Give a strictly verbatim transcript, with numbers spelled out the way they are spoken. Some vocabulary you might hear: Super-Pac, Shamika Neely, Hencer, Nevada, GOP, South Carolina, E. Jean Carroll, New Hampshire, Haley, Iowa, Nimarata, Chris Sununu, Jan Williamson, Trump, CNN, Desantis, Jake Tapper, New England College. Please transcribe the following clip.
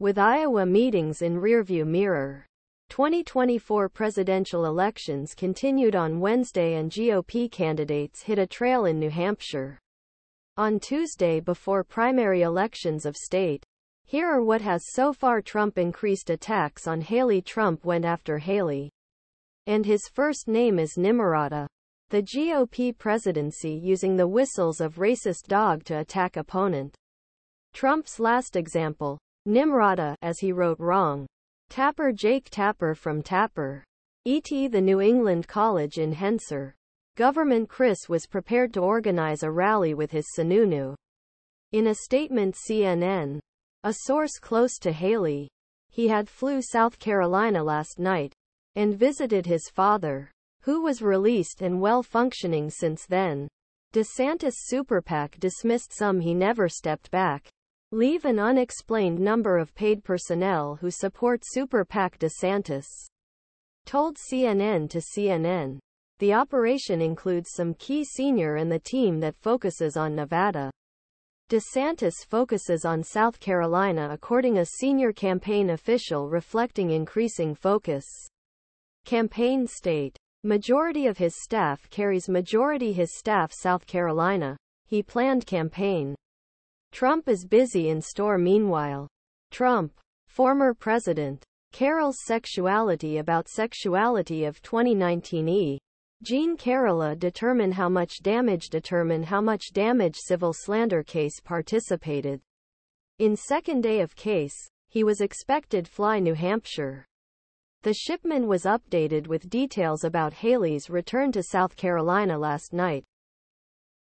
With Iowa meetings in rearview mirror, twenty twenty-four presidential elections continued on Wednesday and G O P candidates hit a trail in New Hampshire on Tuesday before primary elections of state. Here are what has so far Trump increased attacks on Haley. Trump went after Haley, and his first name is Nimarata, the G O P presidency, using the whistles of racist dog to attack opponent Trump's last example, Nimarata, as he wrote wrong. Tapper. Jake Tapper from Tapper, E T the New England College in Hensor. Government. Chris was prepared to organize a rally with his Sununu. In a statement, C N N, a source close to Haley, he had flew South Carolina last night and visited his father, who was released and well-functioning since then. DeSantis super PAC dismissed some he never stepped back. Leave an unexplained number of paid personnel who support super PAC. DeSantis told C N N to C N N. The operation includes some key senior and the team that focuses on Nevada. DeSantis focuses on South Carolina, according a senior campaign official, reflecting increasing focus. Campaign state. Majority of his staff carries majority his staff South Carolina. He planned campaign. Trump is busy in store meanwhile. Trump, former president. Carroll's sexuality about sexuality of twenty nineteen. E. Jean Carroll. Determine how much damage Determine how much damage civil slander case participated. In second day of case, he was expected fly New Hampshire. The shipment was updated with details about Haley's return to South Carolina last night.